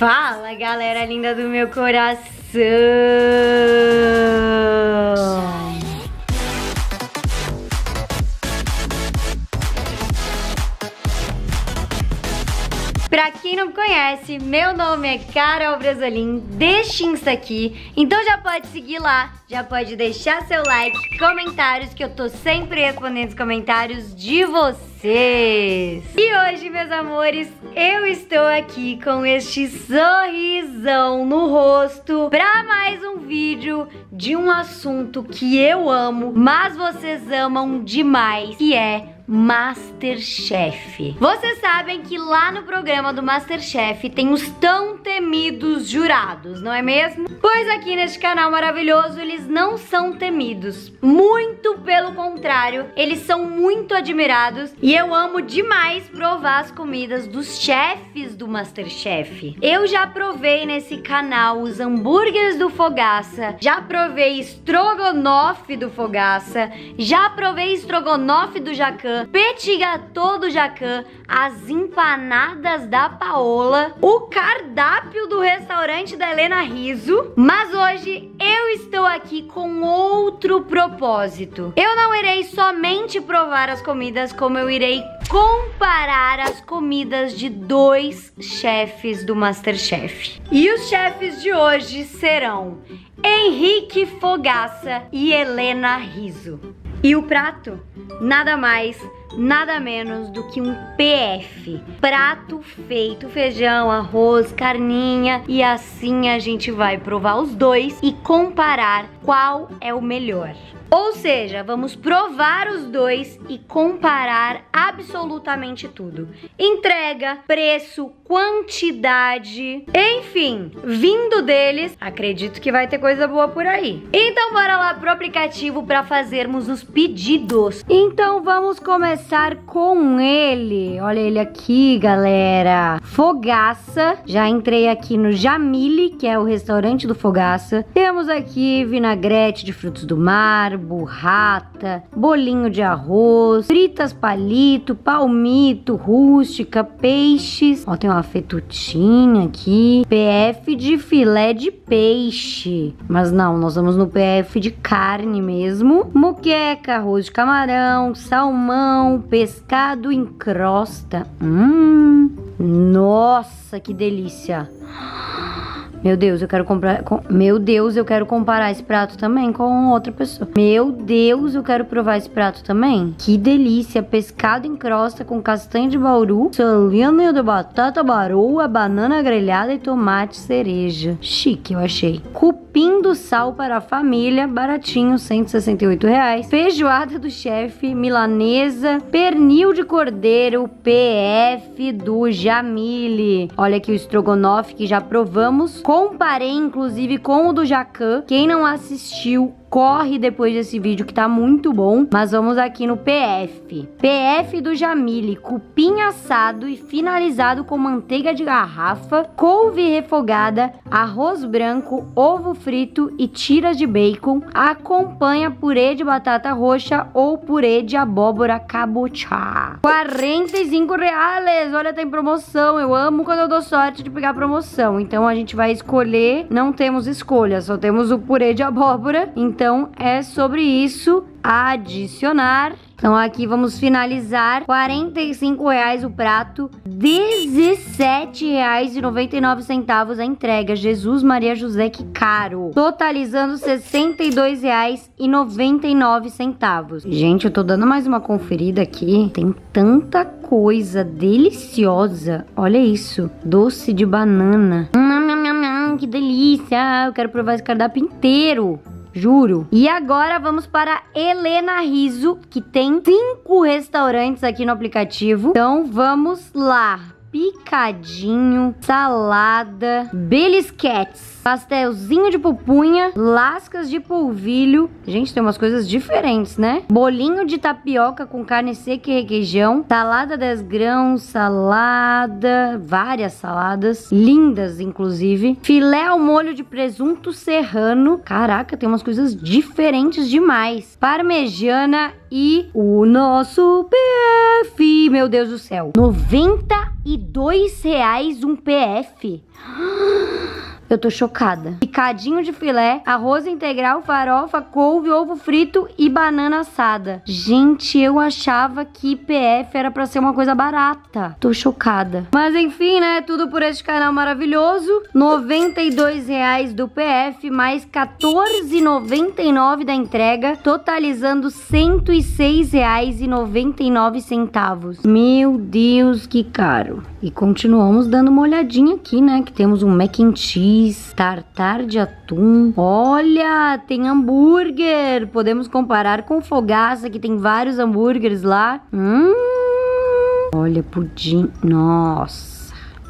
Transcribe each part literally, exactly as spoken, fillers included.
Fala, galera linda do meu coração! Pra quem não me conhece, meu nome é Carol Bresolin, deste Insta aqui, então já pode seguir lá, já pode deixar seu like, comentários, que eu tô sempre respondendo os comentários de vocês. E hoje, meus amores, eu estou aqui com este sorrisão no rosto pra mais um vídeo de um assunto que eu amo, mas vocês amam demais, que é MasterChef. Vocês sabem que lá no programa do MasterChef tem os tão temidos jurados, não é mesmo? Pois aqui neste canal maravilhoso eles não são temidos. Muito pelo contrário, eles são muito admirados e eu amo demais provar as comidas dos chefes do MasterChef. Eu já provei nesse canal os hambúrgueres do Fogaça, já provei estrogonofe do Fogaça, já provei estrogonofe do Jacquin, petit gâteau do Jacquin, as empanadas da Paola, o cardápio do restaurante da Helena Rizzo. Mas hoje eu estou aqui com outro propósito. Eu não irei somente provar as comidas, como eu irei comparar as comidas de dois chefes do MasterChef. E os chefes de hoje serão Henrique Fogaça e Helena Rizzo. E o prato? Nada mais, nada menos do que um P F. Prato feito, feijão, arroz, carninha. E assim a gente vai provar os dois e comparar qual é o melhor. Ou seja, vamos provar os dois e comparar absolutamente tudo. Entrega, preço, quantidade, enfim, vindo deles, acredito que vai ter coisa boa por aí. Então bora lá pro aplicativo para fazermos os pedidos. Então vamos começar com ele. Olha ele aqui, galera. Fogaça. Já entrei aqui no Jamile, que é o restaurante do Fogaça. Temos aqui vinagrete de frutos do mar, burrata, bolinho de arroz, fritas palito, palmito, rústica, peixes. Ó, tem uma fetutinha aqui. P F de filé de peixe. Mas não, nós vamos no P F de carne mesmo. Moqueca, arroz de camarão, salmão, pescado em crosta. Hum, nossa, que delícia. Meu Deus, eu quero comprar. Com, meu Deus, eu quero comparar esse prato também com outra pessoa. Meu Deus, eu quero provar esse prato também. Que delícia! Pescado em crosta com castanha de bauru, salinha de batata baroa, banana grelhada e tomate cereja. Chique, eu achei. Cupim do sal para a família, baratinho, cento e sessenta e oito reais. Feijoada do chefe, milanesa, pernil de cordeiro, P F do Jamile. Olha aqui o estrogonofe que já provamos. Comparei, inclusive, com o do Jacquin. Quem não assistiu, corre depois desse vídeo que tá muito bom. Mas vamos aqui no P F. P F do Jamile. Cupim assado e finalizado com manteiga de garrafa, couve refogada, arroz branco, ovo frito e tiras de bacon. Acompanha purê de batata roxa ou purê de abóbora cabochá. quarenta e cinco reais. Olha, tá em promoção. Eu amo quando eu dou sorte de pegar promoção. Então a gente vai escolher, não temos escolha, só temos o purê de abóbora, então é sobre isso. Adicionar. Então aqui vamos finalizar, quarenta e cinco reais o prato, dezessete reais e noventa e nove centavos a entrega. Jesus, Maria, José, que caro. Totalizando sessenta e dois reais e noventa e nove centavos. Gente, eu tô dando mais uma conferida aqui. Tem tanta coisa deliciosa. Olha isso, doce de banana. Hum, que delícia, eu quero provar esse cardápio inteiro. Juro. E agora vamos para Helena Rizzo, que tem cinco restaurantes aqui no aplicativo. Então vamos lá. Picadinho, salada, belisquetes, pastelzinho de pupunha, lascas de polvilho. Gente, tem umas coisas diferentes, né? Bolinho de tapioca com carne seca e requeijão, salada dez grãos, salada, várias saladas, lindas inclusive. Filé ao molho de presunto serrano. Caraca, tem umas coisas diferentes demais. Parmegiana E o nosso P F, meu Deus do céu, noventa e dois reais um P F. Eu tô chocada. Picadinho de filé, arroz integral, farofa, couve, ovo frito e banana assada. Gente, eu achava que P F era pra ser uma coisa barata. Tô chocada. Mas enfim, né? Tudo por este canal maravilhoso. noventa e dois reais do P F, mais quatorze reais e noventa e nove centavos da entrega, totalizando cento e seis reais e noventa e nove centavos. Meu Deus, que caro. E continuamos dando uma olhadinha aqui, né? Que temos um mac and cheese, tartar de atum. Olha, tem hambúrguer. Podemos comparar com Fogaça, que tem vários hambúrgueres lá. Hum. Olha, pudim. Nossa.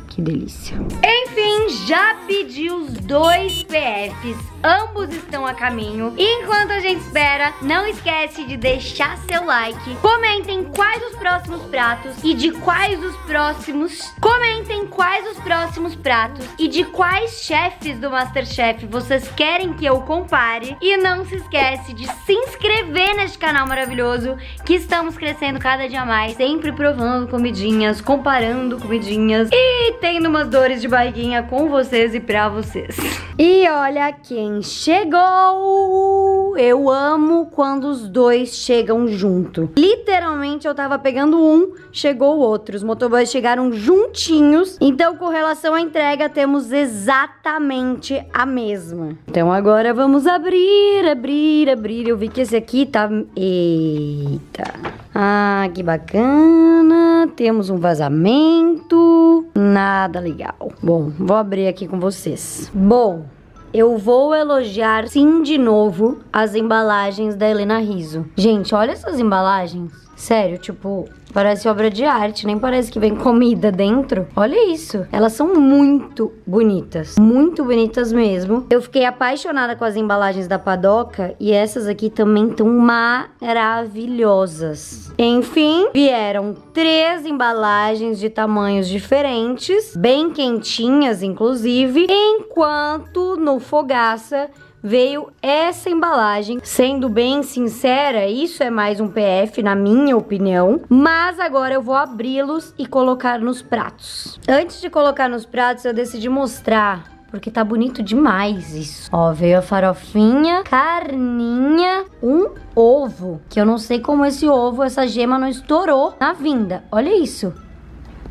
Que delícia. Enfim, já pedi os dois P Fs. Ambos estão a caminho. Enquanto a gente espera, não esquece de deixar seu like. Comentem quais os próximos pratos e de quais os próximos... Comentem quais os próximos pratos e de quais chefes do MasterChef vocês querem que eu compare. E não se esquece de se inscrever neste canal maravilhoso, que estamos crescendo cada dia mais, sempre provando comidinhas, comparando comidinhas e tendo umas dores de barriguinha com vocês e pra vocês. E olha quem chegou! Eu amo quando os dois chegam junto. Literalmente eu tava pegando um, chegou o outro. Os motoboys chegaram juntinhos. Então com relação à entrega temos exatamente a mesma. Então agora vamos abrir, abrir, abrir. Eu vi que esse aqui tá... Eita! Ah, que bacana! Temos um vazamento... Nada legal. Bom, vou abrir aqui com vocês. Bom, eu vou elogiar sim de novo as embalagens da Helena Rizzo. Gente, olha essas embalagens. Sério, tipo, parece obra de arte, nem parece que vem comida dentro. Olha isso. Elas são muito bonitas. Muito bonitas mesmo. Eu fiquei apaixonada com as embalagens da Padoca e essas aqui também estão maravilhosas. Enfim, vieram três embalagens de tamanhos diferentes, bem quentinhas, inclusive. Enquanto no Fogaça... veio essa embalagem. Sendo bem sincera, isso é mais um P F, na minha opinião. Mas agora eu vou abri-los e colocar nos pratos. Antes de colocar nos pratos, eu decidi mostrar... porque tá bonito demais isso. Ó, veio a farofinha, carninha, um ovo. Que eu não sei como esse ovo, essa gema não estourou na vinda. Olha isso.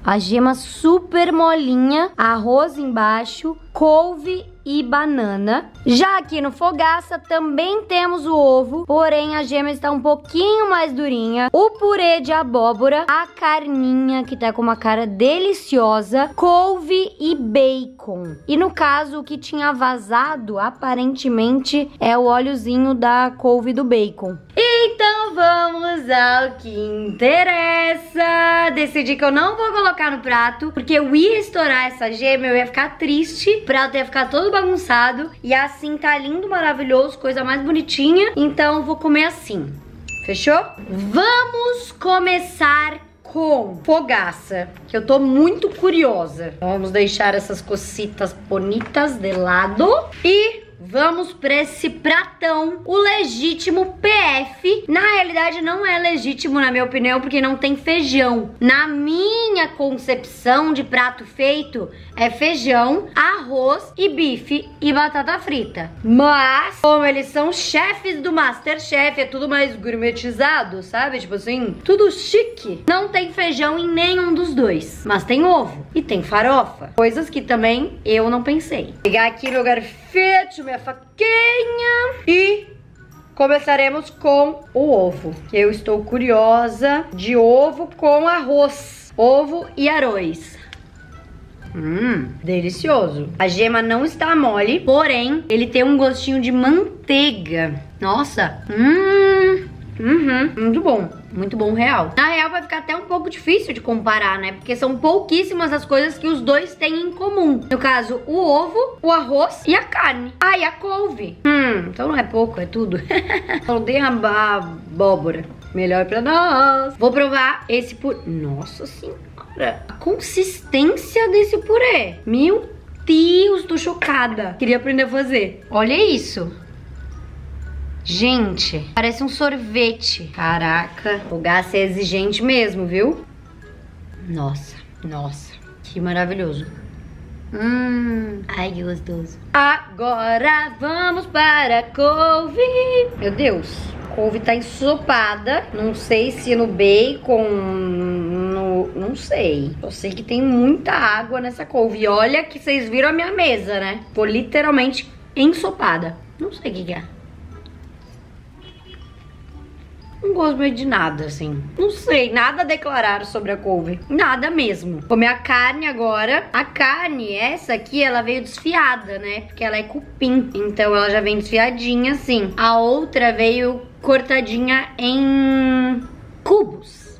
A gema super molinha, arroz embaixo, couve e banana. Já aqui no Fogaça também temos o ovo, porém a gema está um pouquinho mais durinha. O purê de abóbora, a carninha que tá com uma cara deliciosa, couve e bacon. E no caso, o que tinha vazado, aparentemente, é o óleozinho da couve e do bacon. Então vamos ao que interessa. Decidi que eu não vou colocar no prato, porque eu ia estourar essa gema, eu ia ficar triste. O prato ia ficar todo bagunçado. E assim tá lindo, maravilhoso, coisa mais bonitinha. Então vou comer assim. Fechou? Vamos começar com Fogaça, que eu tô muito curiosa. Vamos deixar essas cocitas bonitas de lado. E... vamos pra esse pratão, o legítimo P F. Na realidade não é legítimo, na minha opinião, porque não tem feijão. Na minha concepção de prato feito, é feijão, arroz e bife e batata frita. Mas, como eles são chefes do MasterChef, é tudo mais gourmetizado, sabe? Tipo assim, tudo chique. Não tem feijão em nenhum dos dois, mas tem ovo e tem farofa. Coisas que também eu não pensei. Vou pegar aqui no garfete, minha faquinha, e começaremos com o ovo, que eu estou curiosa, de ovo com arroz, ovo e arroz. Hum, delicioso. A gema não está mole, porém ele tem um gostinho de manteiga. Nossa, hum, uhum, muito bom, muito bom real. Na real vai ficar até um pouco difícil de comparar, né? Porque são pouquíssimas as coisas que os dois têm em comum. No caso, o ovo, o arroz e a carne. Ah, e a couve. Hum, então não é pouco, é tudo. Vou derramar abóbora. Melhor pra nós. Vou provar esse purê. Nossa senhora. A consistência desse purê. Meu Deus, tô chocada. Queria aprender a fazer. Olha isso. Gente, parece um sorvete. Caraca, o Fogaça é exigente mesmo, viu? Nossa, nossa, que maravilhoso. Hum, ai que gostoso. Agora vamos para a couve. Meu Deus, a couve tá ensopada. Não sei se no bacon, no... não sei. Eu sei que tem muita água nessa couve. E olha que vocês viram a minha mesa, né? Tô literalmente ensopada. Não sei o que que é. Não gosto meio de nada, assim. Não sei, nada a declarar sobre a couve. Nada mesmo. Vou comer a carne agora. A carne, essa aqui, ela veio desfiada, né? Porque ela é cupim. Então ela já vem desfiadinha, assim. A outra veio cortadinha em cubos.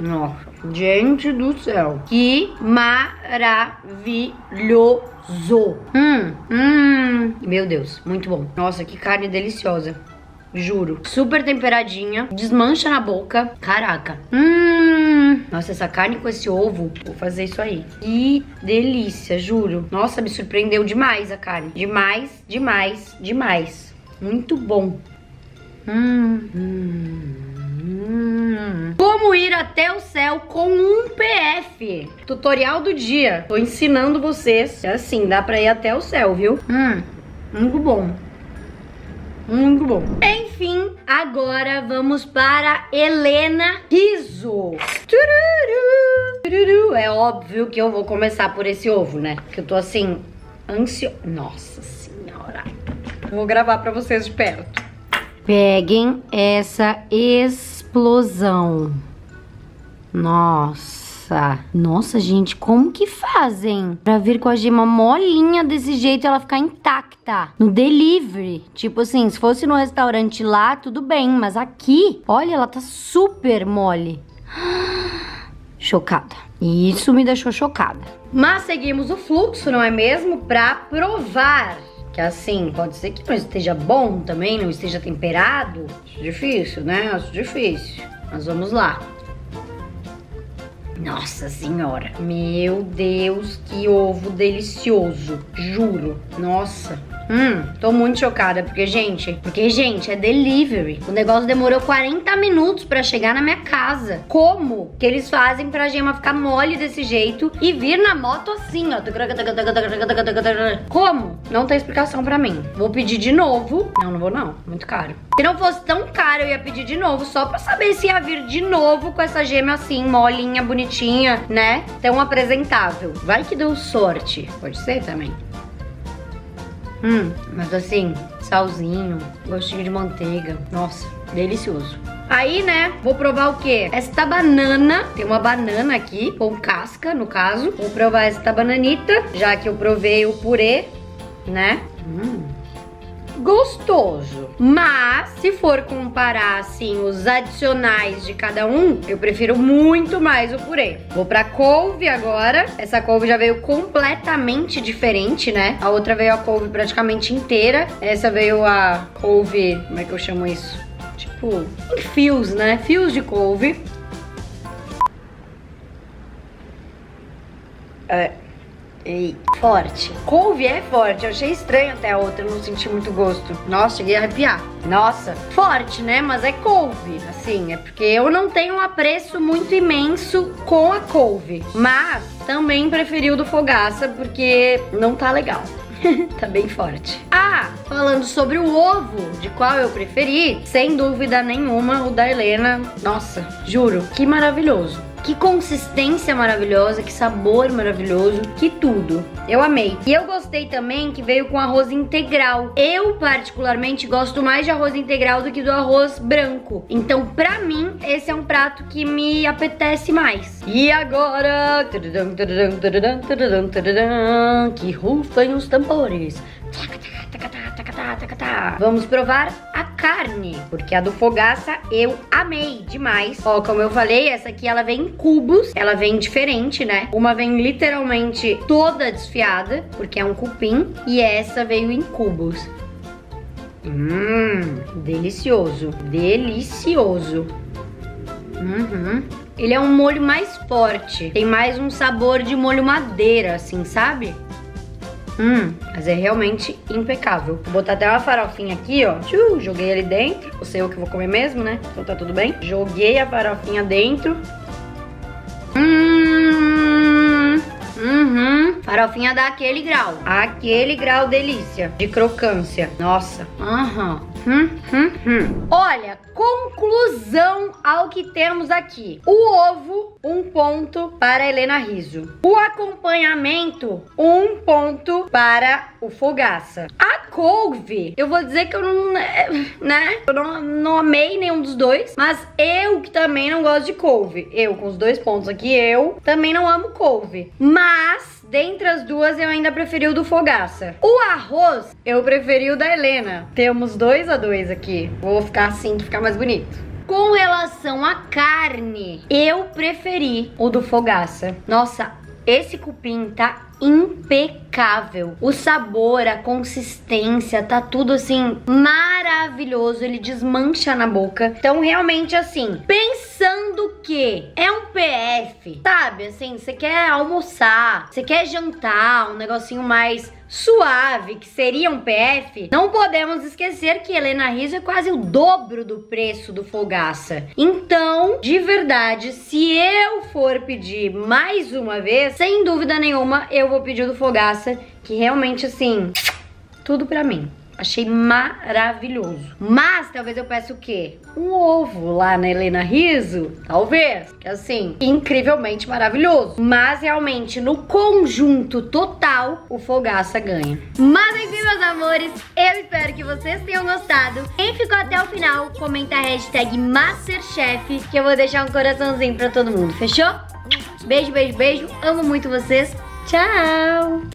Nossa, gente do céu. Que maravilhoso. Hum, hum. Meu Deus, muito bom. Nossa, que carne deliciosa. Juro, super temperadinha, desmancha na boca, caraca. Hum, nossa, essa carne com esse ovo, vou fazer isso aí. Que delícia, juro. Nossa, me surpreendeu demais a carne. Demais, demais, demais. Muito bom. Hum, hum, hum. Como ir até o céu com um P F? Tutorial do dia. Tô ensinando vocês. É assim, dá pra ir até o céu, viu? Hum, muito bom. Muito bom. Enfim, agora vamos para Helena Rizzo. Tururu, tururu. É óbvio que eu vou começar por esse ovo, né? Porque eu tô assim, ansiosa. Nossa senhora. Vou gravar pra vocês de perto. Peguem essa explosão. Nossa. Nossa, gente, como que fazem pra vir com a gema molinha desse jeito e ela ficar intacta? No delivery, tipo assim, se fosse no restaurante lá, tudo bem. Mas aqui, olha, ela tá super mole. Chocada. E isso me deixou chocada. Mas seguimos o fluxo, não é mesmo? Pra provar. Que assim, pode ser que não esteja bom também, não esteja temperado. Isso é difícil, né? Isso é difícil. Mas vamos lá. Nossa senhora, meu Deus, que ovo delicioso, juro, nossa. Hum, tô muito chocada, porque gente, porque gente, é delivery. O negócio demorou quarenta minutos pra chegar na minha casa. Como que eles fazem pra gema ficar mole desse jeito e vir na moto assim, ó? Como? Não tem explicação pra mim. Vou pedir de novo. Não, não vou não, muito caro. Se não fosse tão caro, eu ia pedir de novo, só pra saber se ia vir de novo com essa gema assim, molinha, bonitinha, né? Tão apresentável. Vai que deu sorte. Pode ser também. Hum, mas assim, salzinho, gostinho de manteiga. Nossa, delicioso. Aí, né, vou provar o quê? Esta banana, tem uma banana aqui, com casca, no caso. Vou provar esta bananita, já que eu provei o purê, né? Hum, gostoso. Mas, se for comparar, assim, os adicionais de cada um, eu prefiro muito mais o purê. Vou pra couve agora. Essa couve já veio completamente diferente, né? A outra veio a couve praticamente inteira. Essa veio a couve... Como é que eu chamo isso? Tipo, em fios, né? Fios de couve. É... Ei, forte. Couve é forte. Eu achei estranho até a outra, não senti muito gosto. Nossa, cheguei a arrepiar. Nossa, forte, né? Mas é couve. Assim, é porque eu não tenho um apreço muito imenso com a couve. Mas também preferi o do Fogaça, porque não tá legal. Tá bem forte. Ah, falando sobre o ovo, de qual eu preferi, sem dúvida nenhuma, o da Helena. Nossa, juro, que maravilhoso. Que consistência maravilhosa, que sabor maravilhoso, que tudo. Eu amei. E eu gostei também que veio com arroz integral. Eu, particularmente, gosto mais de arroz integral do que do arroz branco. Então, pra mim, esse é um prato que me apetece mais. E agora... Que rufem os tambores. Vamos provar a carne, porque a do Fogaça eu amei demais. Ó, como eu falei, essa aqui ela vem em cubos, ela vem diferente, né? Uma vem literalmente toda desfiada, porque é um cupim, e essa veio em cubos. Hum, delicioso, delicioso. Uhum. Ele é um molho mais forte, tem mais um sabor de molho madeira, assim, sabe? Hum, mas é realmente impecável. Vou botar até uma farofinha aqui, ó. Tchu, joguei ali dentro. Eu sei o que eu vou comer mesmo, né? Então tá tudo bem. Joguei a farofinha dentro. Hum, uhum. Farofinha dá aquele grau. Aquele grau delícia. De crocância. Nossa. Aham. Uhum. Hum, hum, hum. Olha, conclusão ao que temos aqui. O ovo, um ponto para Helena Rizzo. O acompanhamento, um ponto para o Fogaça. A couve, eu vou dizer que eu não, né? Eu não, não amei nenhum dos dois, mas eu que também não gosto de couve. Eu, com os dois pontos aqui, eu também não amo couve. Mas... dentre as duas, eu ainda preferi o do Fogaça. O arroz, eu preferi o da Helena. Temos dois a dois aqui. Vou ficar assim que ficar mais bonito. Com relação à carne, eu preferi o do Fogaça. Nossa, esse cupim tá impecável. O sabor, a consistência, tá tudo assim maravilhoso. Ele desmancha na boca. Então, realmente, assim, pensando que é um P F, sabe? Assim, você quer almoçar, você quer jantar, um negocinho mais suave, que seria um P F, não podemos esquecer que Helena Rizzo é quase o dobro do preço do Fogaça. Então, de verdade, se eu for pedir mais uma vez, sem dúvida nenhuma, eu vou pedir o do Fogaça, que realmente, assim, tudo pra mim. Achei maravilhoso. Mas talvez eu peça o quê? Um ovo lá na Helena Rizzo? Talvez. Que assim, incrivelmente maravilhoso. Mas realmente, no conjunto total, o Fogaça ganha. Mas enfim, meus amores, eu espero que vocês tenham gostado. Quem ficou até o final, comenta a hashtag MasterChef, que eu vou deixar um coraçãozinho pra todo mundo. Fechou? Beijo, beijo, beijo. Amo muito vocês. Tchau!